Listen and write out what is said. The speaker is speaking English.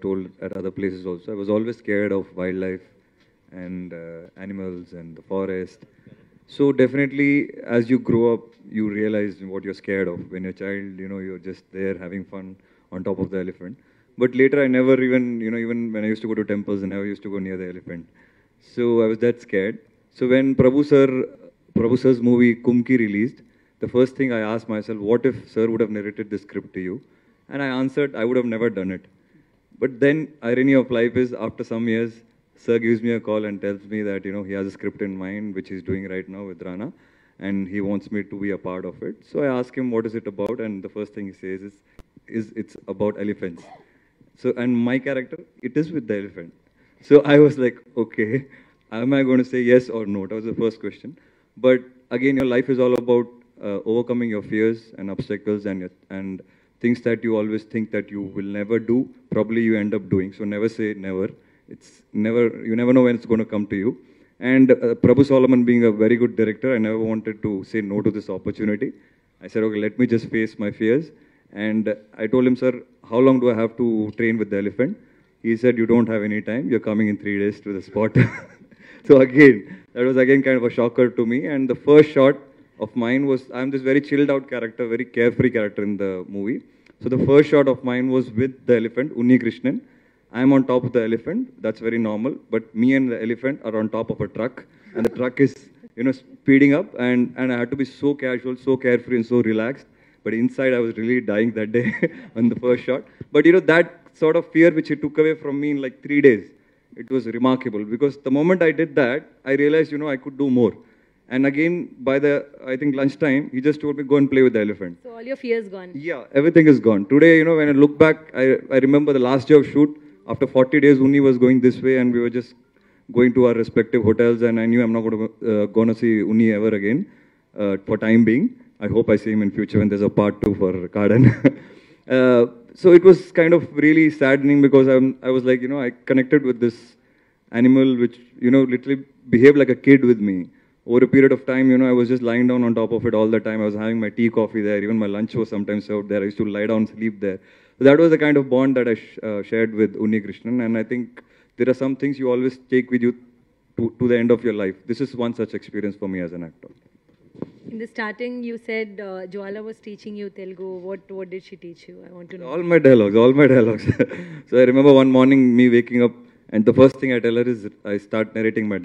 told at other places also, I was always scared of wildlife and animals and the forest. So definitely, as you grow up, you realize what you're scared of. When you're a child, you know, you're just there having fun on top of the elephant. But later, I never even, you know, even when I used to go to temples, and I never used to go near the elephant. So I was that scared. So when Prabhu sir's movie Kumki released, the first thing I asked myself, what if sir would have narrated this script to you? And I answered, I would have never done it. But then, irony of life is, after some years, sir gives me a call and tells me that, you know, he has a script in mind, which he's doing right now with Rana, and he wants me to be a part of it. So I ask him, what is it about? And the first thing he says is it's about elephants. So, and my character, it is with the elephant. So I was like, okay, am I going to say yes or no? That was the first question. But again, your life is all about overcoming your fears and obstacles and things that you always think that you will never do, probably you end up doing. So never say never. It's never, you never know when it's going to come to you. And Prabhu Solomon being a very good director, I never wanted to say no to this opportunity. I said, okay, let me just face my fears. And I told him, sir, how long do I have to train with the elephant? He said, you don't have any time. You're coming in 3 days to the spot. So again, that was again kind of a shocker to me. And the first shot of mine was, I'm this very chilled out character, very carefree character in the movie. So the first shot of mine was with the elephant, Unni Krishnan. I'm on top of the elephant, that's very normal, but me and the elephant are on top of a truck, and the truck is, you know, speeding up, and I had to be so casual, so carefree and so relaxed, but inside I was really dying that day on the first shot. But you know, that sort of fear which he took away from me in like 3 days, it was remarkable, because the moment I did that, I realized, you know, I could do more. And again, by the, I think, lunchtime, he just told me, go and play with the elephant. So all your fears gone? Yeah, everything is gone. Today, you know, when I look back, I remember the last day of shoot, after 40 days, Unni was going this way, and we were just going to our respective hotels, and I knew I'm not going to, see Unni ever again, for time being. I hope I see him in future when there's a part 2 for Kadan. So it was kind of really saddening, because I was like, you know, I connected with this animal which, you know, literally behaved like a kid with me. Over a period of time, you know, I was just lying down on top of it all the time. I was having my tea, coffee there. Even my lunch was sometimes served there. I used to lie down, sleep there. So that was the kind of bond that I shared with Unni Krishnan. And I think there are some things you always take with you to the end of your life. This is one such experience for me as an actor. In the starting, you said Jwala was teaching you Telugu. What did she teach you? I want to know. All my dialogues, all my dialogues. So I remember one morning me waking up, and the first thing I tell her is I start narrating my dialogue.